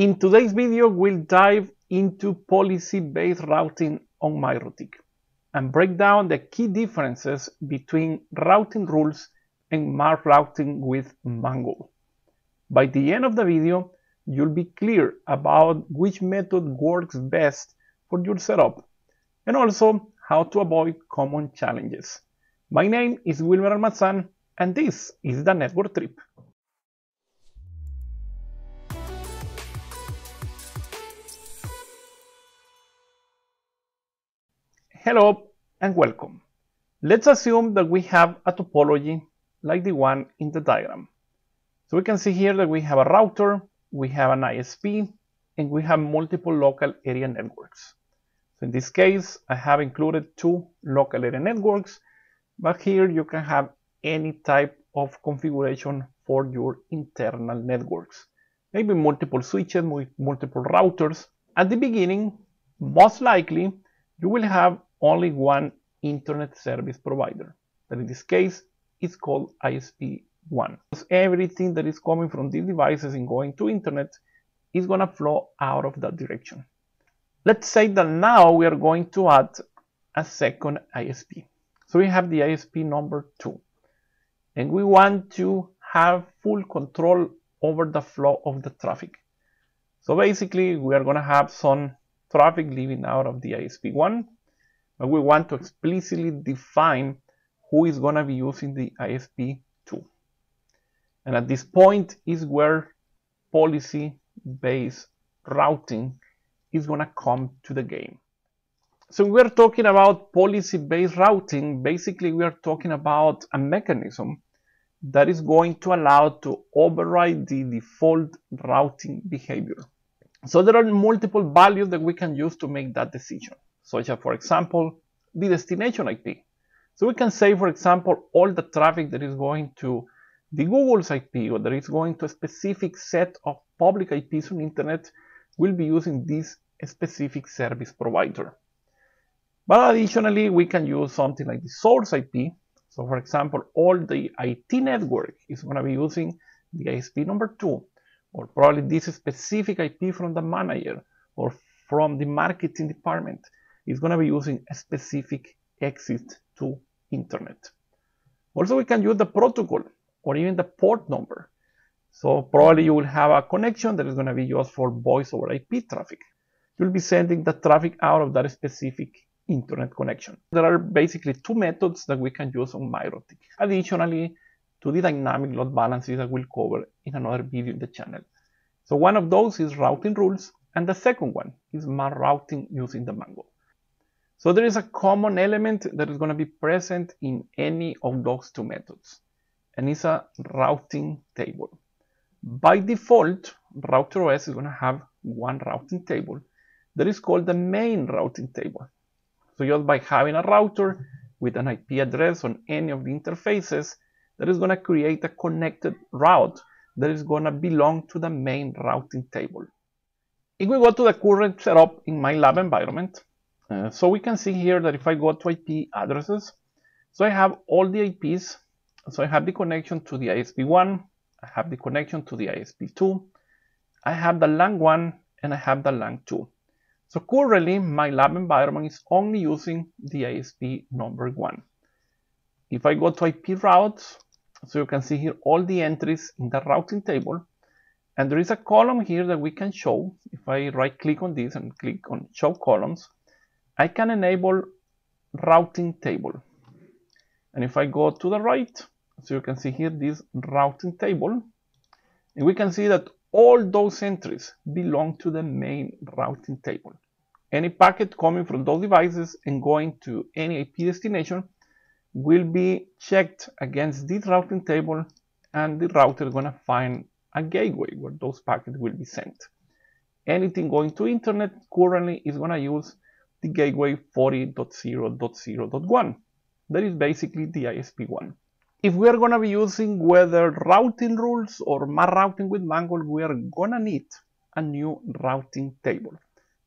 In today's video, we'll dive into policy-based routing on MikroTik and break down the key differences between routing rules and MAR routing with Mangle. By the end of the video, you'll be clear about which method works best for your setup and also how to avoid common challenges. My name is Wilmer Almazan, and this is The Network Trip. Hello and welcome. Let's assume that we have a topology like the one in the diagram. So we can see here that we have a router, we have an ISP, and we have multiple local area networks. So in this case, I have included two local area networks, but here you can have any type of configuration for your internal networks. Maybe multiple switches, multiple routers. At the beginning, most likely, you will have only one internet service provider, that in this case is called ISP1. Everything that is coming from these devices and going to internet is going to flow out of that direction. Let's say that now we are going to add a second ISP. So we have the ISP number 2, and we want to have full control over the flow of the traffic. So basically we are going to have some traffic leaving out of the ISP1, but we want to explicitly define who is going to be using the ISP2. And at this point is where policy-based routing is going to come to the game. So we're talking about policy-based routing. Basically, we are talking about a mechanism that is going to allow to override the default routing behavior. So there are multiple values that we can use to make that decision, such as, for example, the destination IP. So we can say, for example, all the traffic that is going to the Google's IP or that is going to a specific set of public IPs on internet will be using this specific service provider. But additionally, we can use something like the source IP. So for example, all the IT network is going to be using the ISP number 2. Or probably this specific IP from the manager or from the marketing department is going to be using a specific exit to internet. Also, we can use the protocol or even the port number. So probably you will have a connection that is going to be used for voice over IP traffic. You'll be sending the traffic out of that specific internet connection. There are basically two methods that we can use on MikroTik. Additionally, to the dynamic load balances that we'll cover in another video in the channel. So one of those is routing rules, and the second one is MAR routing using the Mangle. So there is a common element that is going to be present in any of those two methods, and it's a routing table. By default, RouterOS is going to have one routing table that is called the main routing table. So just by having a router with an IP address on any of the interfaces, that is going to create a connected route that is going to belong to the main routing table. If we go to the current setup in my lab environment, so we can see here that if I go to IP addresses, so I have all the IPs. So I have the connection to the ISP1, I have the connection to the ISP2, I have the LAN1, and I have the LAN2. So currently, my lab environment is only using the ISP number 1. If I go to IP routes, so you can see here all the entries in the routing table, and there is a column here that we can show. If I right click on this and click on show columns, I can enable routing table. And if I go to the right, so you can see here this routing table, and we can see that all those entries belong to the main routing table. Any packet coming from those devices and going to any IP destination will be checked against this routing table, and the router is going to find a gateway where those packets will be sent. Anything going to internet currently is going to use the gateway 40.0.0.1. That is basically the ISP1. If we are going to be using whether routing rules or MAR routing with Mangle, we are going to need a new routing table.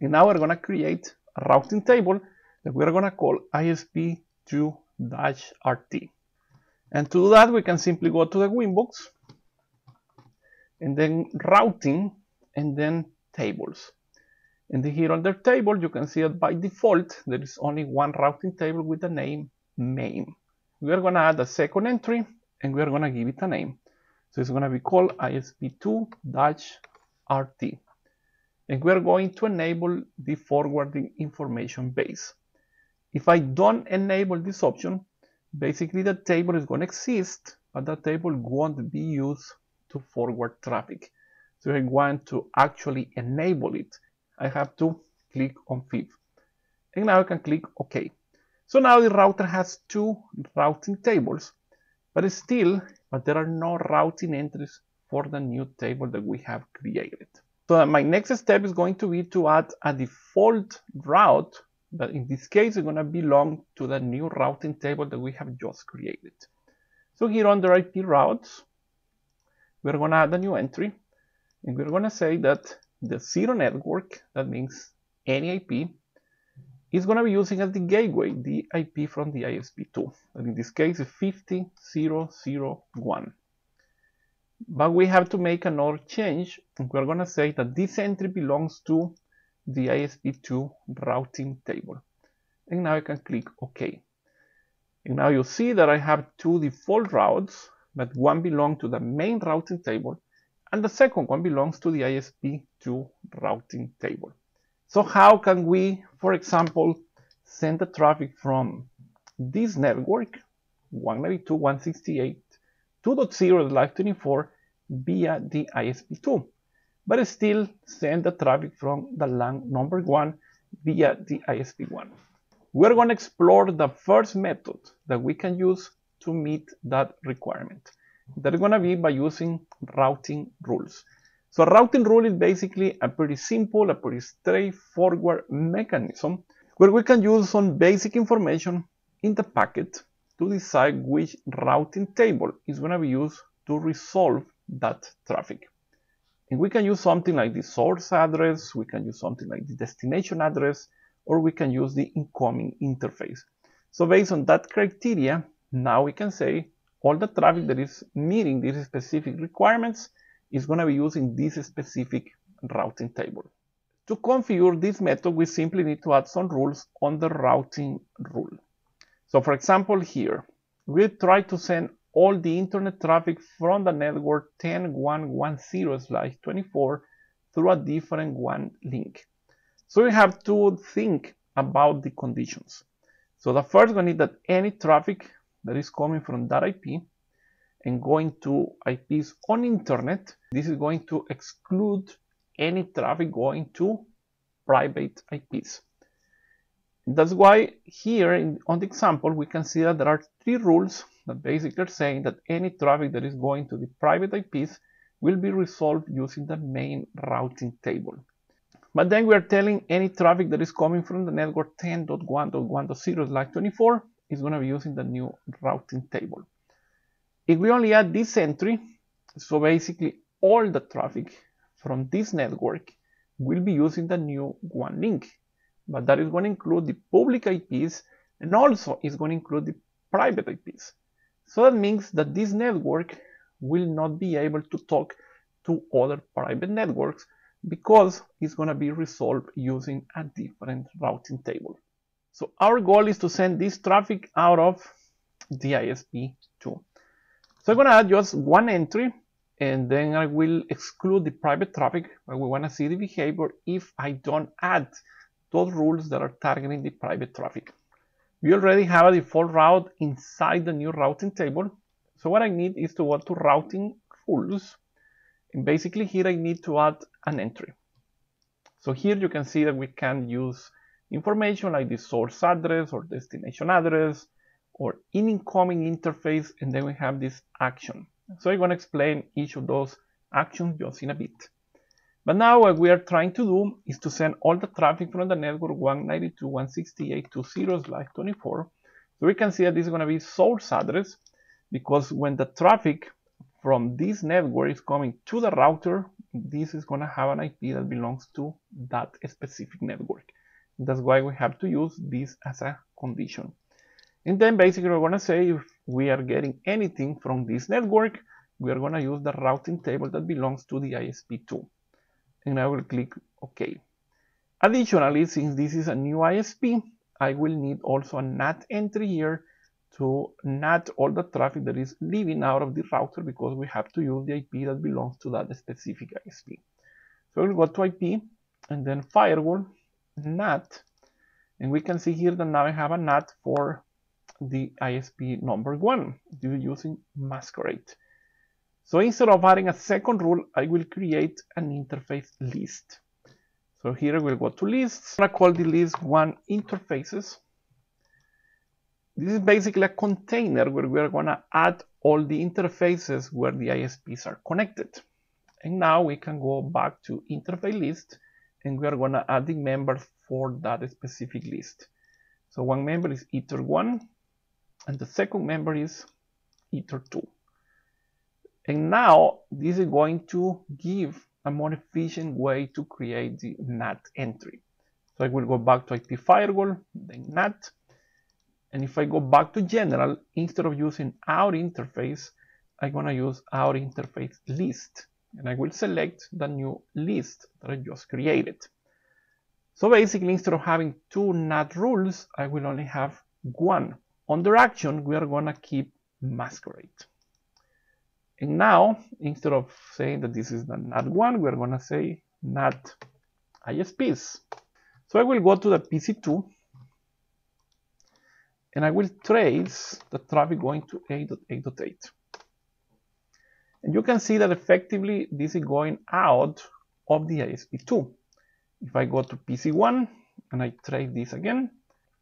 And now we're going to create a routing table that we're going to call ISP2-RT. And to do that, we can simply go to the Winbox and then routing and then tables. And here on their table, you can see that by default, there is only one routing table with the name main. We are going to add a second entry, and we are going to give it a name. So it's going to be called ISP2-RT. And we are going to enable the forwarding information base. If I don't enable this option, basically the table is going to exist, but the table won't be used to forward traffic. So I want to actually enable it. I have to click on FIB. And now I can click OK. So now the router has two routing tables, but there are no routing entries for the new table that we have created. So my next step is going to be to add a default route that in this case is going to belong to the new routing table that we have just created. So here under IP routes, we're going to add a new entry, and we're going to say that the zero network, that means any IP, is going to be using as the gateway the IP from the ISP2, and in this case is 50.0.0.1. But we have to make another change, and we're going to say that this entry belongs to the ISP2 routing table. And now I can click OK. And now you see that I have two default routes, but one belongs to the main routing table, and the second one belongs to the ISP2 routing table. So how can we, for example, send the traffic from this network, 192.168.2.0/24, via the ISP2, but still send the traffic from the LAN number 1 via the ISP1? We're going to explore the first method that we can use to meet that requirement. That's going to be by using routing rules. So a routing rule is basically a pretty simple, a pretty straightforward mechanism where we can use some basic information in the packet to decide which routing table is going to be used to resolve that traffic. And we can use something like the source address, we can use something like the destination address, or we can use the incoming interface. So based on that criteria, now we can say all the traffic that is meeting these specific requirements is going to be using this specific routing table. To configure this method, we simply need to add some rules on the routing rule. So for example, here, we try to send all the internet traffic from the network 10.110/24 through a different one link. So we have to think about the conditions. So the first one is that any traffic that is coming from that IP and going to IPs on internet, this is going to exclude any traffic going to private IPs. That's why here on the example, we can see that there are three rules that basically are saying that any traffic that is going to the private IPs will be resolved using the main routing table. But then we are telling any traffic that is coming from the network 10.1.1.0/24 is going to be using the new routing table. If we only add this entry, so basically all the traffic from this network will be using the new one link, but that is going to include the public IPs and also is going to include the private IPs. So that means that this network will not be able to talk to other private networks because it's going to be resolved using a different routing table. So our goal is to send this traffic out of the ISP2. So I'm going to add just one entry, and then I will exclude the private traffic, but we want to see the behavior if I don't add those rules that are targeting the private traffic. We already have a default route inside the new routing table. So what I need is to go to routing rules. And basically here I need to add an entry. So here you can see that we can use information like the source address or destination address or incoming interface, and then we have this action. So I'm going to explain each of those actions just in a bit. But now what we are trying to do is to send all the traffic from the network 192.168.2.0/24. So we can see that this is going to be source address, because when the traffic from this network is coming to the router, this is going to have an IP that belongs to that specific network. That's why we have to use this as a condition. And then basically we're going to say if we are getting anything from this network, we are going to use the routing table that belongs to the ISP2. and I will click OK. Additionally, since this is a new ISP, I will need also a NAT entry here to NAT all the traffic that is leaving out of the router, because we have to use the IP that belongs to that specific ISP. So we'll go to IP and then firewall, NAT, and we can see here that now I have a NAT for the ISP number 1 using masquerade. So instead of adding a second rule, I will create an interface list. So here we'll go to lists. I'm gonna call the list 1 interfaces. This is basically a container where we're gonna add all the interfaces where the ISPs are connected. And now we can go back to interface list and we're gonna add the members for that specific list. So one member is Ether1 and the second member is Ether2. And now this is going to give a more efficient way to create the NAT entry. So I will go back to IP firewall, then NAT. And if I go back to general, instead of using our interface, I'm going to use our interface list. And I will select the new list that I just created. So basically, instead of having 2 NAT rules, I will only have 1. Under action, we are going to keep masquerade. And now, instead of saying that this is the NAT 1, we're going to say NAT ISPs. So I will go to the PC2, and I will trace the traffic going to 8.8.8. And you can see that effectively this is going out of the ISP2. If I go to PC1, and I trace this again,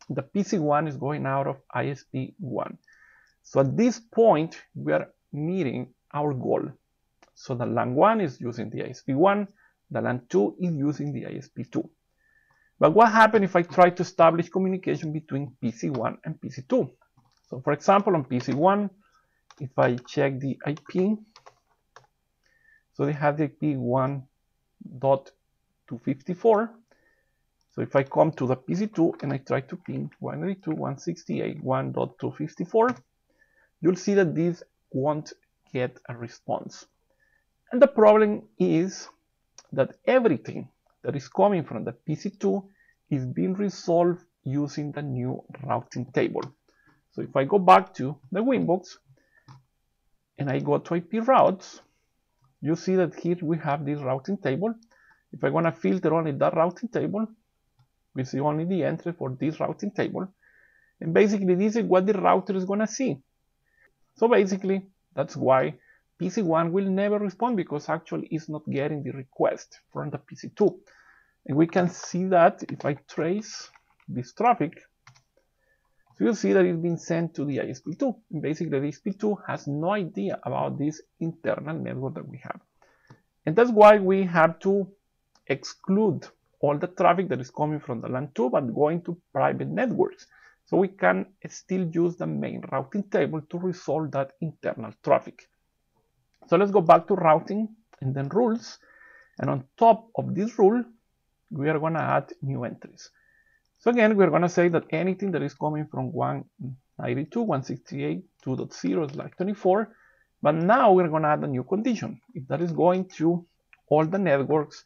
the PC1 is going out of ISP1. So at this point, we are meeting our goal. So the LAN 1 is using the ISP1, the LAN 2 is using the ISP2. But what happens if I try to establish communication between PC1 and PC2? So for example, on PC1, if I check the IP, so they have the IP 1.254. So if I come to the PC2 and I try to ping 192.168.1.254, you'll see that these won't get a response. And the problem is that everything that is coming from the PC2 is being resolved using the new routing table. So if I go back to the Winbox and I go to IP routes, you see that here we have this routing table. If I want to filter only that routing table, we see only the entry for this routing table. And basically this is what the router is going to see. So basically, that's why PC1 will never respond, because actually it's not getting the request from the PC2. And we can see that if I trace this traffic, so you'll see that it's been sent to the ISP2. And basically, the ISP2 has no idea about this internal network that we have. And that's why we have to exclude all the traffic that is coming from the LAN 2, but going to private networks. So we can still use the main routing table to resolve that internal traffic. So let's go back to routing and then rules. And on top of this rule, we are going to add new entries. So again, we're going to say that anything that is coming from 192.168.2.0/24, but now we're going to add a new condition. If that is going to all the networks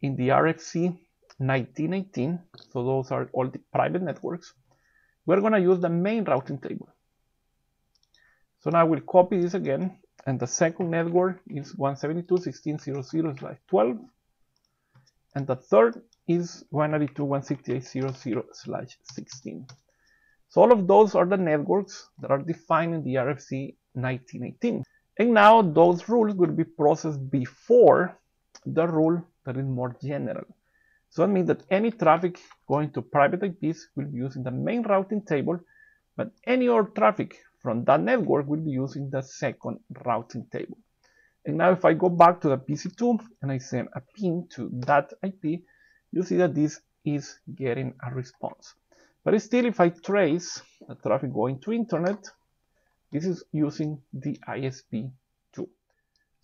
in the RFC 1918, so those are all the private networks, we're going to use the main routing table. So now we'll copy this again. And the second network is 172.16.0.0/12. And the third is 192.168.0.0/16. So all of those are the networks that are defined in the RFC 1918. And now those rules will be processed before the rule that is more general. So that means that any traffic going to private IPs will be using the main routing table, but any other traffic from that network will be using the second routing table. And now if I go back to the PC2 and I send a ping to that IP, you see that this is getting a response. But still, if I trace the traffic going to internet, this is using the ISP. So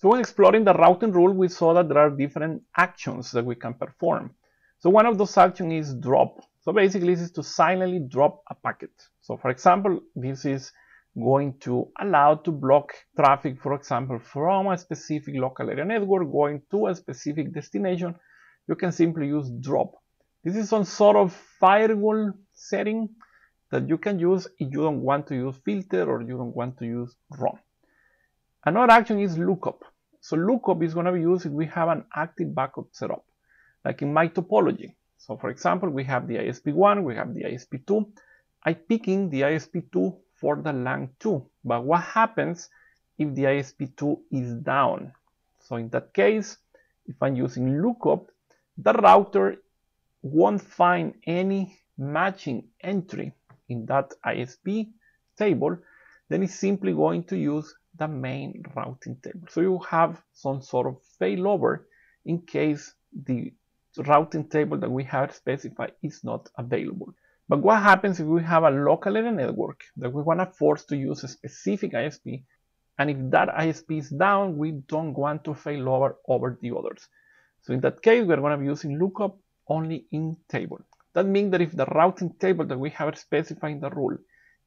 when exploring the routing rule, we saw that there are different actions that we can perform. So one of those actions is drop. So basically, this is to silently drop a packet. So for example, this is going to allow to block traffic, for example, from a specific local area network going to a specific destination, you can simply use drop. This is some sort of firewall setting that you can use if you don't want to use filter or you don't want to use ROM. Another action is lookup. So lookup is going to be used if we have an active backup setup, like in my topology. So for example, we have the ISP1, we have the ISP2. I'm picking the ISP2 for the LAN 2, but what happens if the ISP2 is down? So in that case, if I'm using lookup, the router won't find any matching entry in that ISP table, then it's simply going to use the main routing table. So you have some sort of failover in case the routing table that we have specified is not available. But what happens if we have a local area network that we want to force to use a specific ISP, and if that ISP is down, we don't want to failover over the others. So in that case, we're going to be using lookup only in table. That means that if the routing table that we have specified in the rule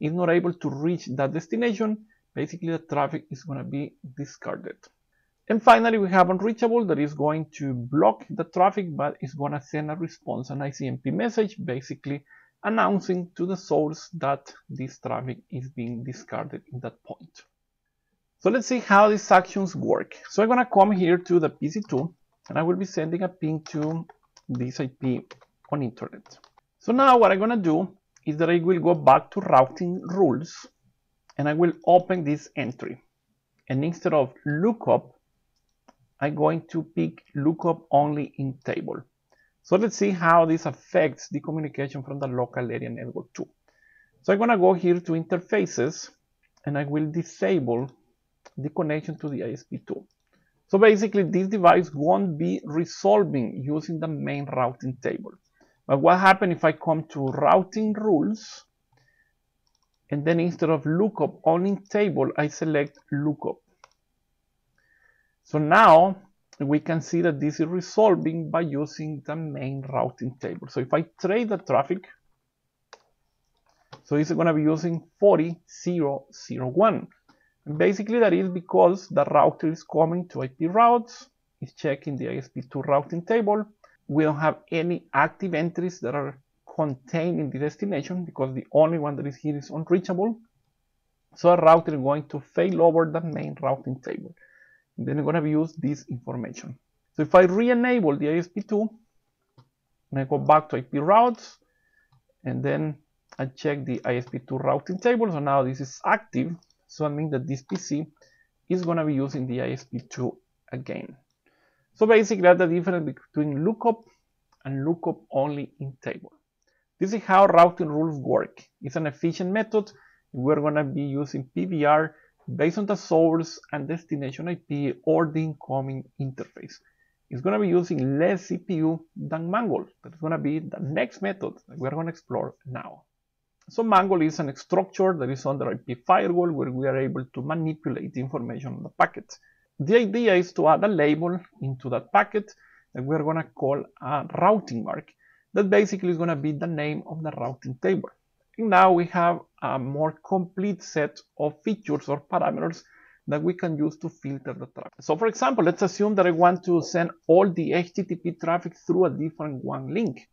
is not able to reach that destination, basically the traffic is going to be discarded. And finally, we have unreachable that is going to block the traffic, but it's going to send a response, an ICMP message, basically announcing to the source that this traffic is being discarded in that point. So let's see how these actions work. So I'm going to come here to the PC2, and I will be sending a ping to this IP on internet. So now what I'm going to do is that I will go back to routing rules and I will open this entry. And instead of lookup, I'm going to pick lookup only in table. So let's see how this affects the communication from the local area network too. So I'm going to go here to interfaces and I will disable the connection to the ISP2. So basically this device won't be resolving using the main routing table. But what happens if I come to routing rules and then instead of lookup only table, I select lookup. So now we can see that this is resolving by using the main routing table. So if I trade the traffic, so it's going to be using 40.0.0.1. Basically that is because the router is coming to IP routes, it's checking the ISP2 routing table. We don't have any active entries that are contained in the destination because the only one that is here is unreachable. So a router is going to fail over the main routing table. And then I'm going to use this information. So if I re-enable the ISP2 and I go back to IP routes and then I check the ISP2 routing table. So now this is active. So I mean that this PC is going to be using the ISP2 again. So basically that's the difference between lookup and lookup only in table. This is how routing rules work. It's an efficient method. We're going to be using PBR based on the source and destination IP or the incoming interface. It's going to be using less CPU than Mangle. That's going to be the next method that we're going to explore now. So Mangle is a structure that is under IP firewall where we are able to manipulate the information on the packet. The idea is to add a label into that packet that we're going to call a routing mark. That basically is going to be the name of the routing table. And now we have a more complete set of features or parameters that we can use to filter the traffic. So for example, let's assume that I want to send all the HTTP traffic through a different one link.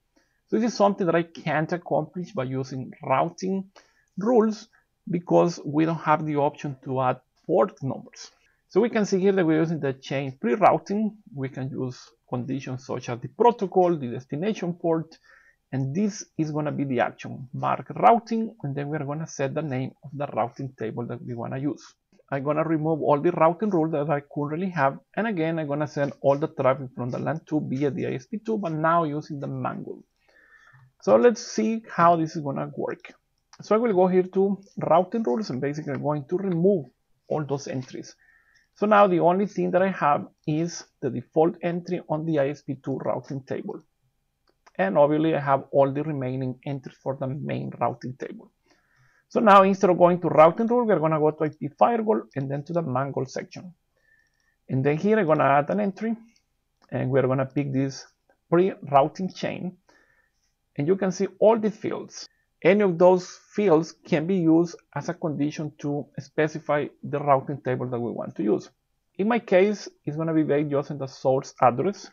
So this is something that I can't accomplish by using routing rules because we don't have the option to add port numbers. So we can see here that we're using the chain pre-routing. We can use conditions such as the protocol, the destination port, and this is going to be the action, mark routing, and then we're going to set the name of the routing table that we want to use. I'm going to remove all the routing rules that I currently have, and again, I'm going to send all the traffic from the LAN 2 via the ISP2, but now using the Mangle. So let's see how this is going to work. So I will go here to routing rules, and basically I'm going to remove all those entries. So now the only thing that I have is the default entry on the ISP2 routing table. And obviously I have all the remaining entries for the main routing table. So now instead of going to routing rule, we're going to go to IP firewall and then to the Mangle section. And then here I'm going to add an entry and we're going to pick this pre-routing chain. And you can see all the fields. Any of those fields can be used as a condition to specify the routing table that we want to use. In my case, it's going to be based just on the source address.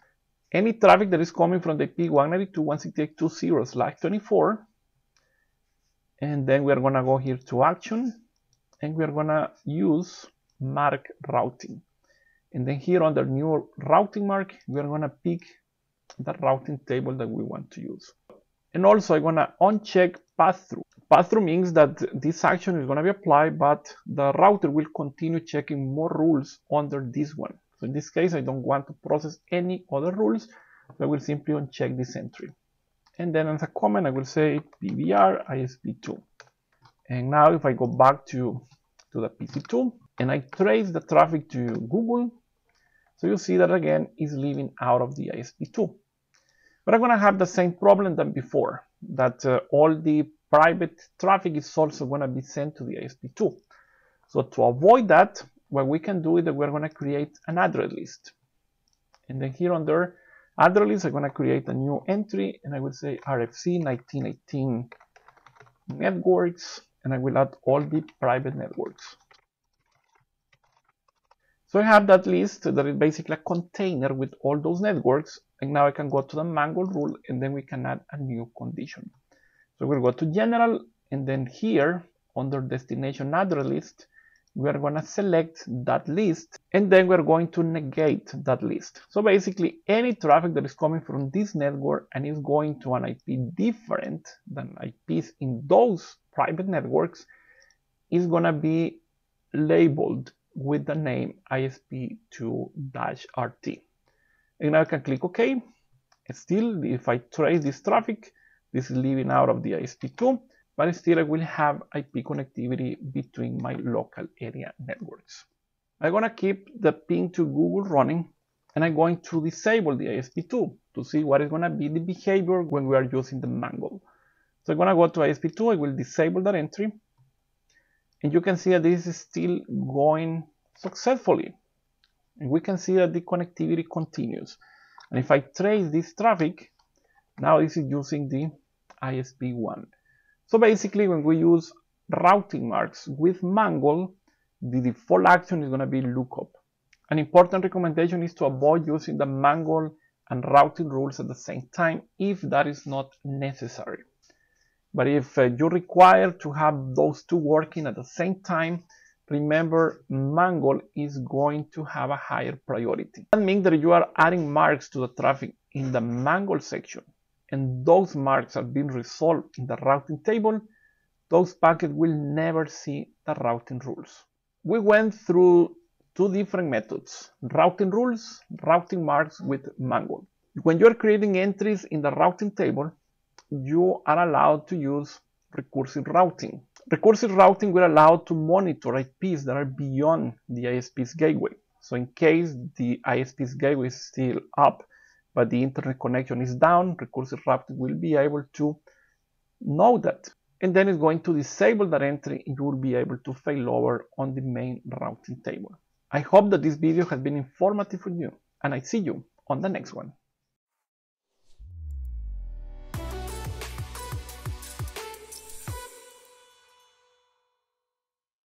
Any traffic that is coming from the IP 192.168.2.0/24, and then we are going to go here to action, and we are going to use mark routing. And then here under new routing mark, we are going to pick the routing table that we want to use. And also I'm going to uncheck pass-through. Pass-through means that this action is going to be applied, but the router will continue checking more rules under this one. So in this case, I don't want to process any other rules. So I will simply uncheck this entry. And then as a comment, I will say PBR ISP2. And now if I go back to the PC2 and I trace the traffic to Google, so you see that again is leaving out of the ISP2. But I'm going to have the same problem than before, that all the private traffic is also going to be sent to the ISP2. So to avoid that, what we can do is that we're going to create an address list. And then here under address list, I'm going to create a new entry, and I will say RFC 1918 networks, and I will add all the private networks. So I have that list that is basically a container with all those networks, and now I can go to the Mangle rule, and then we can add a new condition. So we'll go to general, and then here under destination address list, we are going to select that list, and then we're going to negate that list. So basically any traffic that is coming from this network and is going to an IP different than IPs in those private networks is going to be labeled with the name ISP2-RT. And now I can click OK. Still, if I trace this traffic, this is leaving out of the ISP2. But still I will have IP connectivity between my local area networks. I'm going to keep the ping to Google running, and I'm going to disable the ISP2 to see what is going to be the behavior when we are using the Mangle. So I'm going to go to ISP2, I will disable that entry, and you can see that this is still going successfully. And we can see that the connectivity continues. And if I trace this traffic, now this is using the ISP1. So basically when we use routing marks with Mangle, the default action is going to be lookup. An important recommendation is to avoid using the Mangle and routing rules at the same time if that is not necessary. But if you require to have those two working at the same time, remember Mangle is going to have a higher priority. That means that you are adding marks to the traffic in the Mangle section, and those marks are being resolved in the routing table, those packets will never see the routing rules. We went through two different methods, routing rules, routing marks with Mangle. When you're creating entries in the routing table, you are allowed to use recursive routing. Recursive routing will allow to monitor IPs that are beyond the ISP's gateway. So in case the ISP's gateway is still up, but the internet connection is down, recursive routing will be able to know that. And then it's going to disable that entry, and you will be able to fail over on the main routing table. I hope that this video has been informative for you, and I see you on the next one.